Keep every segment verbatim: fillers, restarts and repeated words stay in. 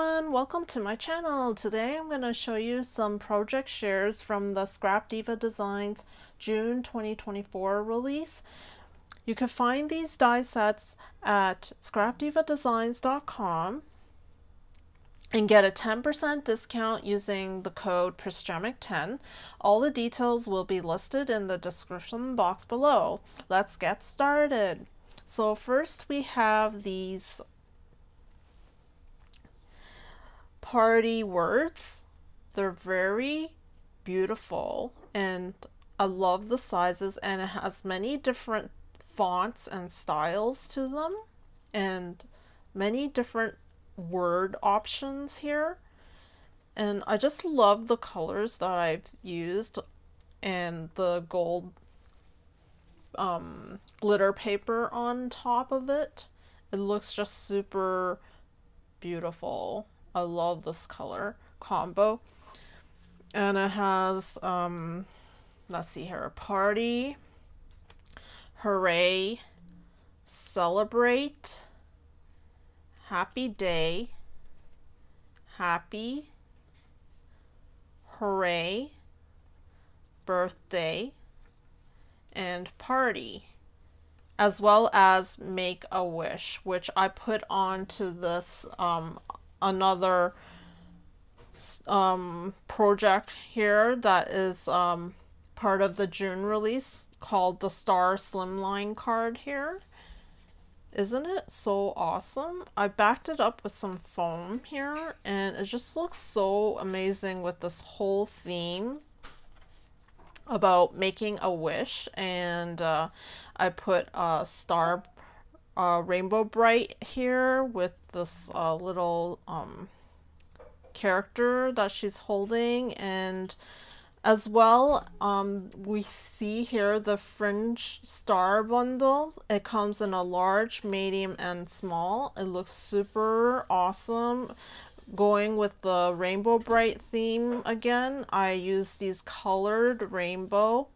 everyone, welcome to my channel. Today I'm going to show you some project shares from the Scrap Diva Designs June twenty twenty-four release. You can find these die sets at Scrap Diva Designs dot com and get a ten percent discount using the code prisgemic ten. All the details will be listed in the description box below. Let's get started. So first we have these party words. They're very beautiful and I love the sizes, and it has many different fonts and styles to them and many different word options here, and I just love the colors that I've used and the gold um, glitter paper on top of it. It looks just super beautiful. I love this color combo. And it has, um, let's see here, party, hooray, celebrate, happy day, happy, hooray, birthday, and party, as well as make a wish, which I put onto this um, another um, project here that is um, part of the June release called the Star Slimline card here. Isn't it so awesome? I backed it up with some foam here and it just looks so amazing with this whole theme about making a wish, and uh, I put a star Uh, Rainbow Bright here with this uh, little um, character that she's holding, and as well um, we see here the fringe star bundle. It comes in a large, medium, and small. It looks super awesome. Going with the Rainbow Bright theme again, I use these colored rainbow.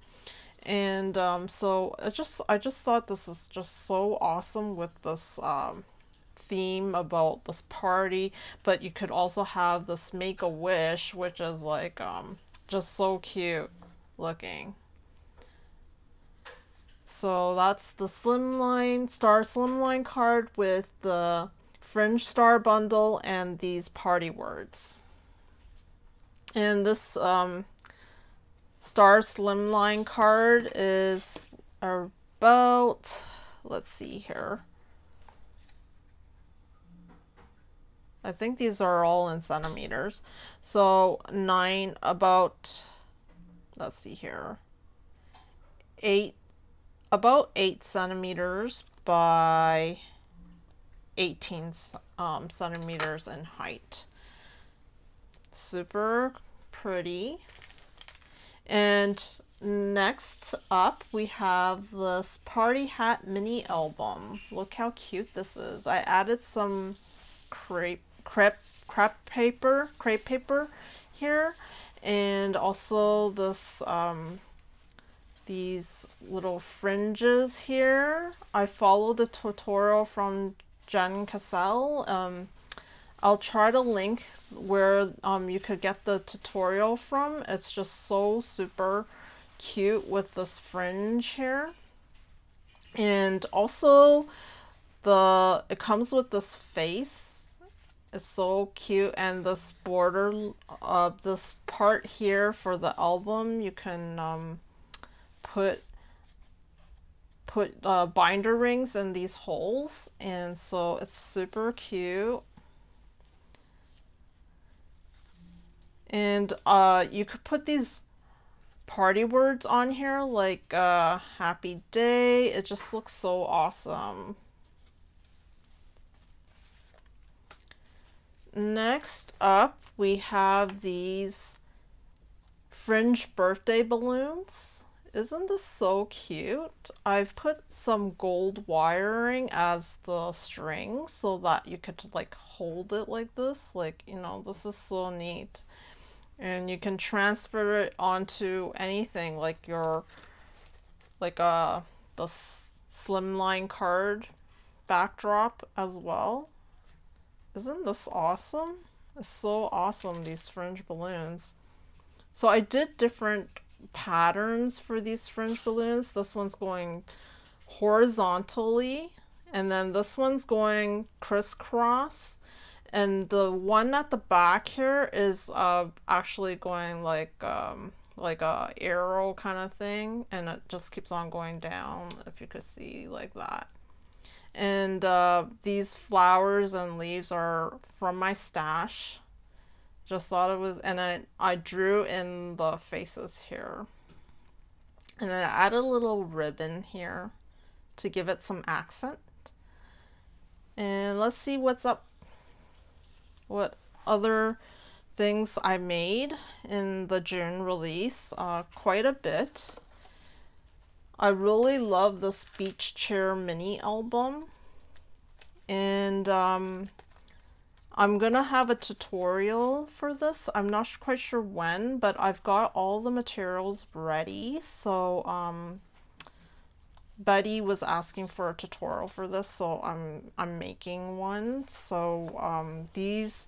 And um, so I just I just thought this is just so awesome with this um, theme about this party, but you could also have this make a wish, which is like um, just so cute looking. So that's the slimline star slimline card with the fringe star bundle and these party words. And this um, Star Slimline card is about, let's see here, I think these are all in centimeters, so nine, about, let's see here, eight, about eight centimeters by eighteen um, centimeters in height. Super pretty. And next up we have this party hat mini album. Look how cute this is. I added some crepe crepe crepe paper crepe paper here, and also this um these little fringes here. I followed a tutorial from Jenn Cascell. um I'll try to link where um, you could get the tutorial from. It's just so super cute with this fringe here. And also the it comes with this face. It's so cute, and this border of uh, this part here for the album, you can um, put put uh, binder rings in these holes, and so it's super cute. And uh, you could put these party words on here, like uh, happy day. It just looks so awesome. Next up, we have these fringe birthday balloons. Isn't this so cute? I've put some gold wiring as the string so that you could like hold it like this. Like, you know, this is so neat. And you can transfer it onto anything, like your, like a, the slimline card backdrop as well. Isn't this awesome? It's so awesome, these fringe balloons. So I did different patterns for these fringe balloons. This one's going horizontally, and then this one's going crisscross, and the one at the back here is uh, actually going like um, like a arrow kind of thing, and it just keeps on going down, if you could see, like that. And uh, these flowers and leaves are from my stash. Just thought it was, and I, I drew in the faces here. And I added a little ribbon here to give it some accent. And let's see what's up, what other things I made in the June release, uh, quite a bit. I really love this beach chair mini album, and um, I'm gonna have a tutorial for this. I'm not quite sure when, but I've got all the materials ready. So um, Betty was asking for a tutorial for this, so I'm I'm making one. So um, these,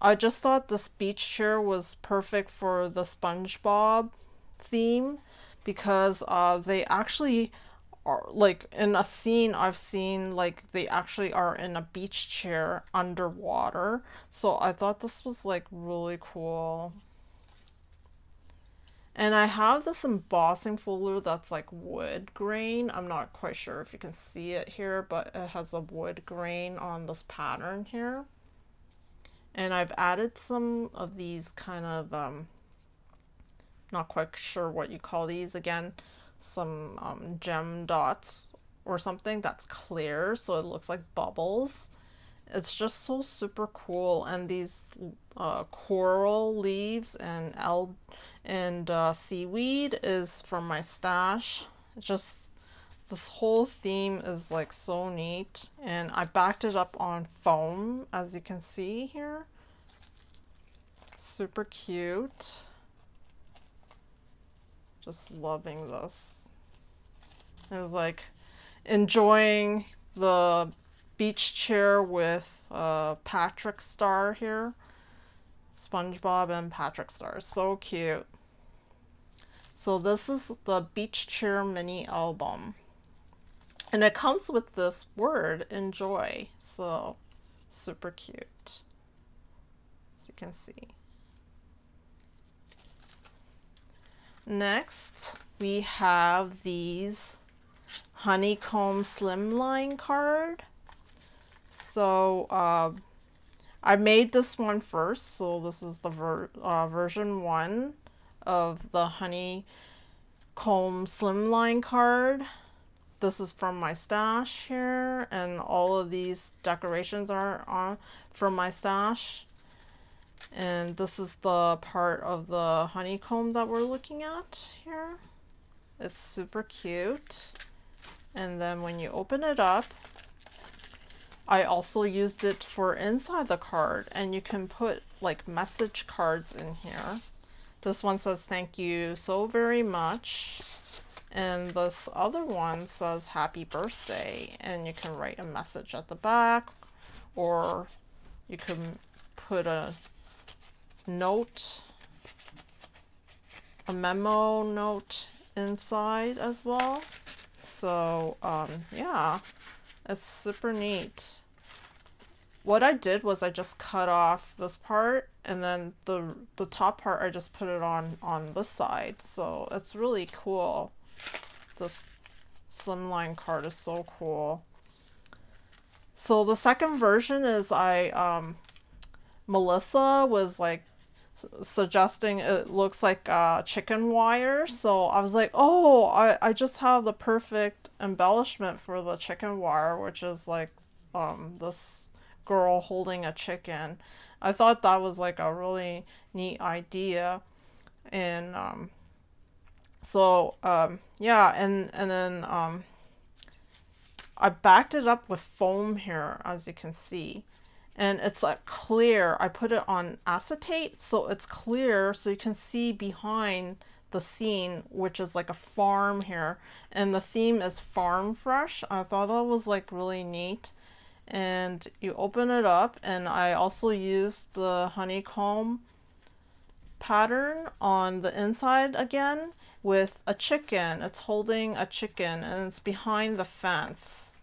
I just thought this beach chair was perfect for the SpongeBob theme, because uh, they actually are, like, in a scene I've seen, like, they actually are in a beach chair underwater. So I thought this was, like, really cool. And I have this embossing folder that's, like, wood grain. I'm not quite sure if you can see it here, but it has a wood grain on this pattern here. And I've added some of these kind of... Um, not quite sure what you call these again, some um, gem dots or something that's clear, so it looks like bubbles. It's just so super cool. And these uh, coral leaves and el and uh, seaweed is from my stash. Just this whole theme is, like, so neat, and I backed it up on foam, as you can see here. Super cute. Just loving this. I was, like, enjoying the beach chair with uh, Patrick Star here. SpongeBob and Patrick Star. So cute. So this is the beach chair mini album. And it comes with this word, enjoy. So super cute, as you can see. Next, we have these honeycomb slimline card. So uh, I made this one first. So this is the ver uh, version one of the honeycomb slimline card. This is from my stash here, and all of these decorations are on from my stash. And this is the part of the honeycomb that we're looking at here. It's super cute. And then when you open it up, I also used it for inside the card, and you can put, like, message cards in here. This one says, thank you so very much. And this other one says, happy birthday. And you can write a message at the back, or you can put a note, a memo note inside as well. So um, yeah, it's super neat. What I did was I just cut off this part, and then the the top part I just put it on on this side. So it's really cool. This slimline card is so cool. So the second version is I um, Melissa was, like, suggesting it looks like uh, chicken wire. So I was like, oh, I, I just have the perfect embellishment for the chicken wire, which is, like, um, this girl holding a chicken. I thought that was, like, a really neat idea. And um, so um, yeah, and, and then um, I backed it up with foam here, as you can see. And it's, like, clear. I put it on acetate, so it's clear, so you can see behind the scene, which is, like, a farm here. And the theme is farm fresh. I thought that was, like, really neat. and you open it up. And I also used the honeycomb pattern on the inside again with a chicken. It's holding a chicken and it's behind the fence.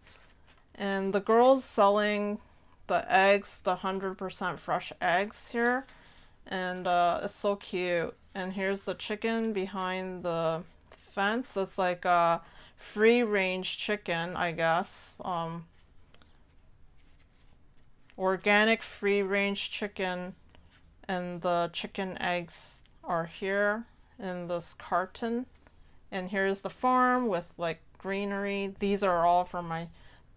And the girl's selling the eggs, the one hundred percent fresh eggs here. And uh, it's so cute. And here's the chicken behind the fence. It's like a free range chicken, I guess. Um, organic free range chicken. And the chicken eggs are here in this carton. And here's the farm with like greenery. These are all from my,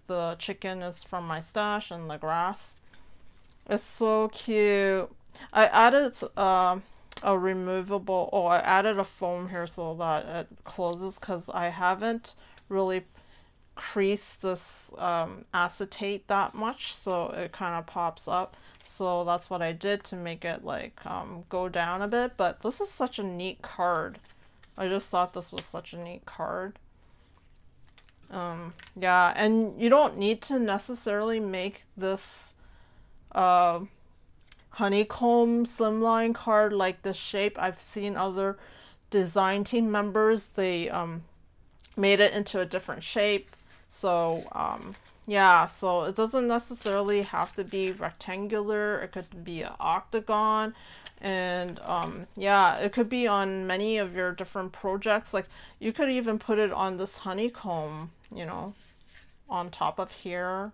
the chicken is from my stash, and the grass. It's so cute. I added uh, a removable, oh, I added a foam here so that it closes, because I haven't really creased this um, acetate that much, so it kind of pops up. So that's what I did to make it like um, go down a bit. But this is such a neat card. I just thought this was such a neat card. Um, yeah, and you don't need to necessarily make this uh, honeycomb slimline card like this shape. I've seen other design team members, they um, made it into a different shape. So um, yeah, so it doesn't necessarily have to be rectangular. It could be an octagon. And um, yeah, it could be on many of your different projects. Like you could even put it on this honeycomb, you know, on top of here,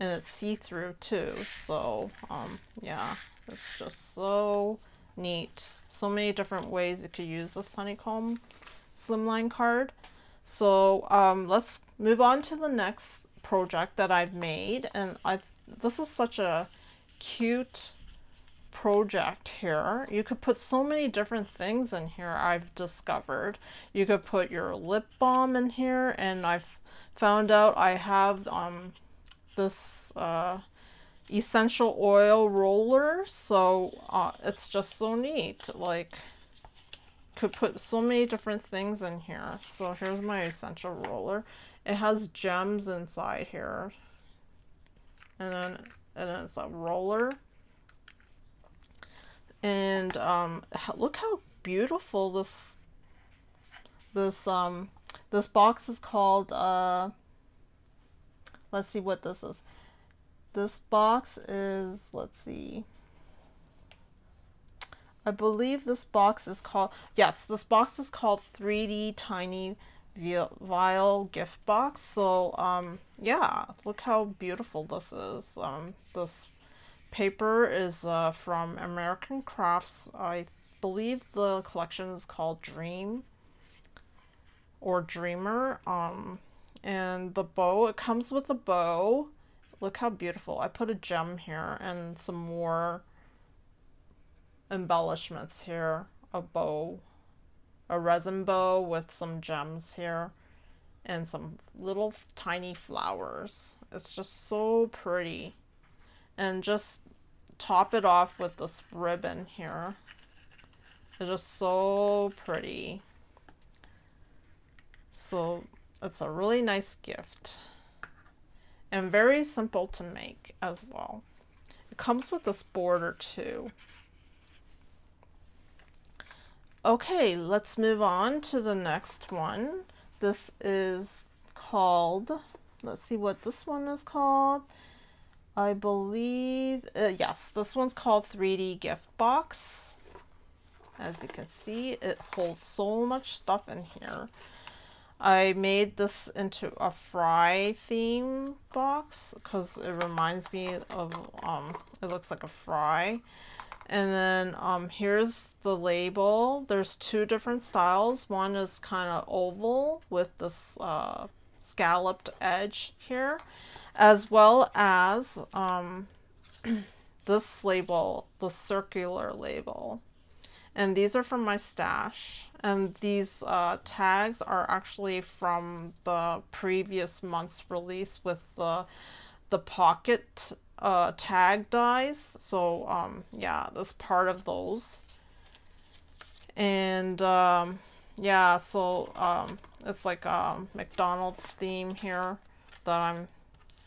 and it's see-through too. So um, yeah, it's just so neat. So many different ways you could use this honeycomb slimline card. So um, let's move on to the next project that I've made. And I this is such a cute project here. You could put so many different things in here, I've discovered. You could put your lip balm in here, and I've found out I have um this uh essential oil roller, so uh, it's just so neat. Like, could put so many different things in here. So here's my essential roller. It has gems inside here, and then and then it's a roller. And um, look how beautiful this this um this box is called. Uh, let's see what this is. This box is, let's see. I believe this box is called, yes, this box is called three D Tiny Vial Gift Box. So um, yeah, look how beautiful this is. Um, this paper is uh, from American Crafts. I believe the collection is called Dream or Dreamer. Um, and the bow, it comes with a bow. Look how beautiful. I put a gem here and some more embellishments here. A bow, a resin bow with some gems here and some little tiny flowers. It's just so pretty. And just top it off with this ribbon here. It's just so pretty. So it's a really nice gift. And very simple to make as well. It comes with this border too. Okay, let's move on to the next one. This is called, let's see what this one is called. I believe, uh, yes, this one's called three D Gift Box. As you can see, it holds so much stuff in here. I made this into a fry theme box because it reminds me of, um, it looks like a fry. And then um, here's the label. There's two different styles. One is kind of oval with this uh, scalloped edge here, as well as um, this label, the circular label. And these are from my stash. And these uh, tags are actually from the previous month's release with the, the pocket uh, tag dies. So um, yeah, that's part of those. And um, yeah, so um, it's like a McDonald's theme here that I'm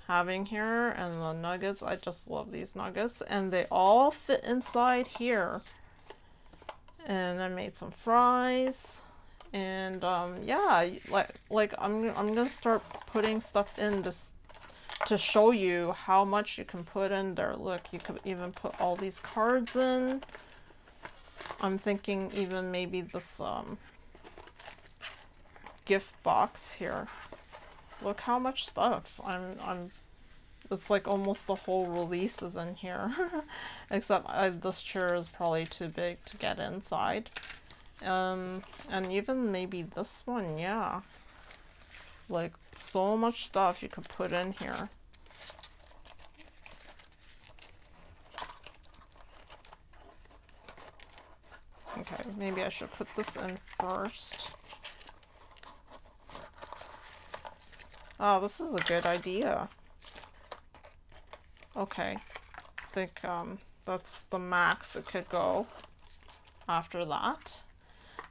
having here, and the nuggets. I just love these nuggets, and they all fit inside here. And I made some fries, and um, yeah, like like I'm I'm gonna start putting stuff in this to show you how much you can put in there. Look, you could even put all these cards in. I'm thinking even maybe this um, gift box here. Look how much stuff. I'm I'm. It's like almost the whole release is in here, except I, this chair is probably too big to get inside. Um, and even maybe this one, yeah. Like so much stuff you could put in here. Okay, maybe I should put this in first. Oh, this is a good idea. Okay, I think um, that's the max it could go after that.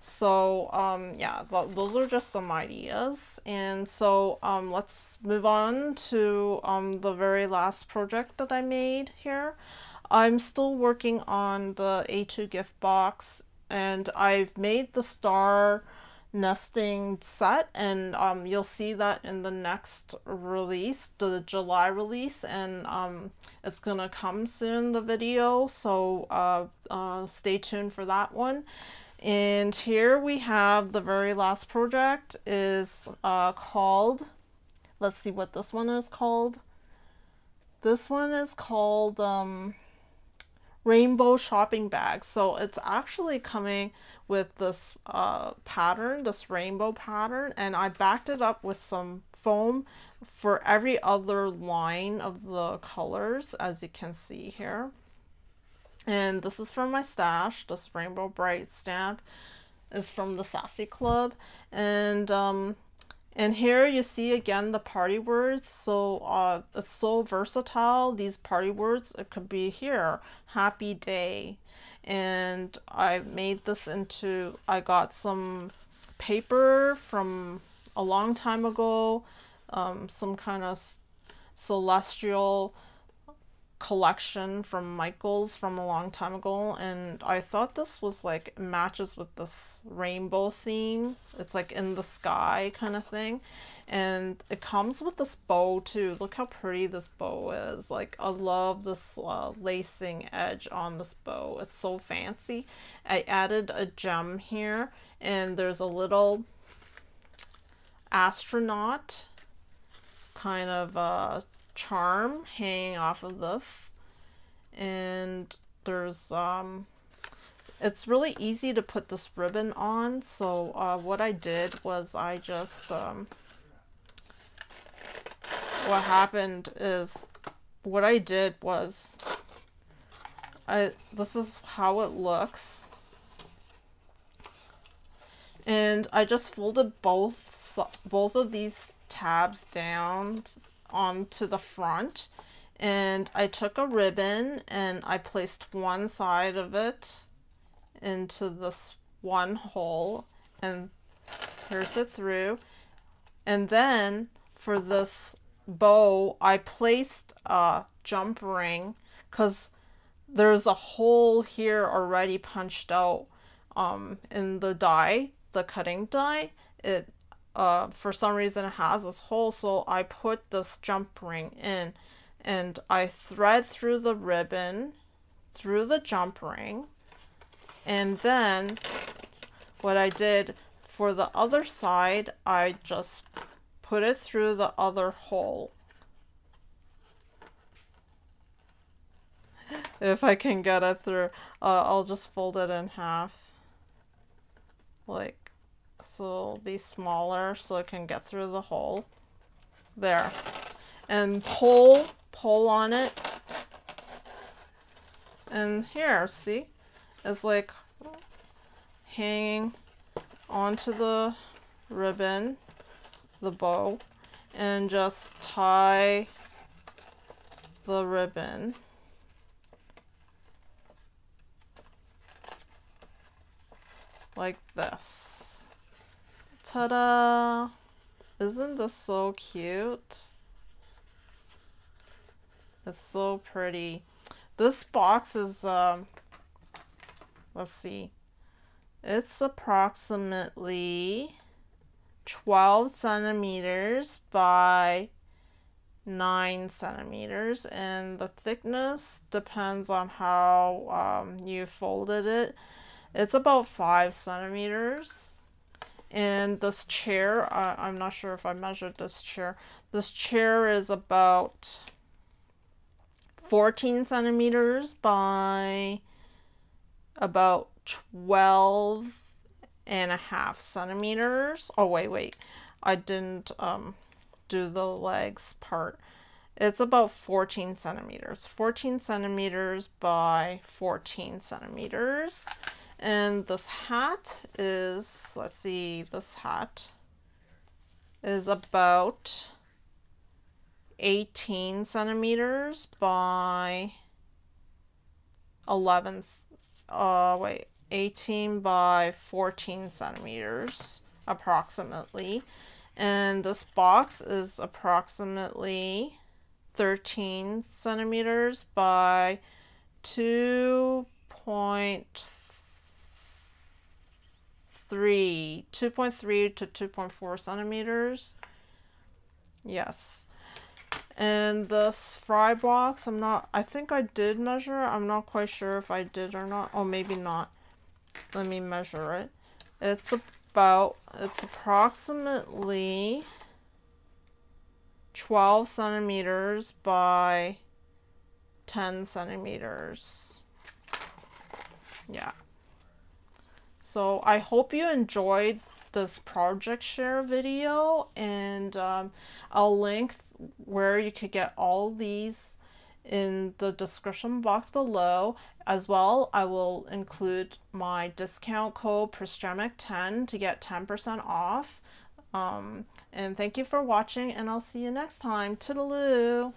So um, yeah, th those are just some ideas. And so um, let's move on to um, the very last project that I made here. I'm still working on the A two gift box, and I've made the star nesting set, and um, you'll see that in the next release, the July release, and um, it's gonna come soon, the video, so uh, uh, stay tuned for that one. And here we have the very last project is uh, called, let's see what this one is called. This one is called um, Rainbow Shopping Bag. So it's actually coming with this uh, pattern, this rainbow pattern, and I backed it up with some foam for every other line of the colors, as you can see here. And this is from my stash. This Rainbow Bright stamp is from the Sassy Club. And um, and here you see again the party words. So uh, it's so versatile, these party words. It could be here, happy day. And I made this into, I got some paper from a long time ago, um, some kind of celestial collection from Michaels from a long time ago, and I thought this was like matches with this rainbow theme. It's like in the sky kind of thing, and it comes with this bow too. Look how pretty this bow is. Like I love this uh, lacing edge on this bow. It's so fancy. I added a gem here, and there's a little astronaut kind of uh charm hanging off of this, and there's um it's really easy to put this ribbon on. So uh, what I did was I just um what happened is what I did was I this is how it looks, and I just folded both both of these tabs down onto the front, and I took a ribbon and I placed one side of it into this one hole and pierce it through. And then for this bow I placed a jump ring because there's a hole here already punched out um, in the die, the cutting die. It Uh, for some reason it has this hole, so I put this jump ring in, and I thread through the ribbon through the jump ring. And then what I did for the other side, I just put it through the other hole. If I can get it through, uh, I'll just fold it in half like so it'll be smaller so it can get through the hole there, and pull pull on it. And here, see, it's like hanging onto the ribbon, the bow, and just tie the ribbon. Like this. Ta-da! Isn't this so cute? It's so pretty. This box is, um, let's see, it's approximately twelve centimeters by nine centimeters, and the thickness depends on how um, you folded it. It's about five centimeters. And this chair, uh, I'm not sure if I measured this chair. This chair is about fourteen centimeters by about twelve and a half centimeters. Oh, wait, wait. I didn't um, do the legs part. It's about fourteen centimeters. fourteen centimeters by fourteen centimeters. And this hat is, let's see, this hat is about eighteen centimeters by eleven, uh, wait, eighteen by fourteen centimeters approximately. And this box is approximately thirteen centimeters by two point three, two point three to two point four centimeters. Yes. And this fry box, I'm not, I think I did measure. I'm not quite sure if I did or not. Oh, maybe not. Let me measure it. It's about, it's approximately twelve centimeters by ten centimeters. Yeah. So I hope you enjoyed this project share video, and um, I'll link where you could get all these in the description box below. As well, I will include my discount code prisgemic ten to get ten percent off. Um, and thank you for watching, and I'll see you next time. Toodaloo!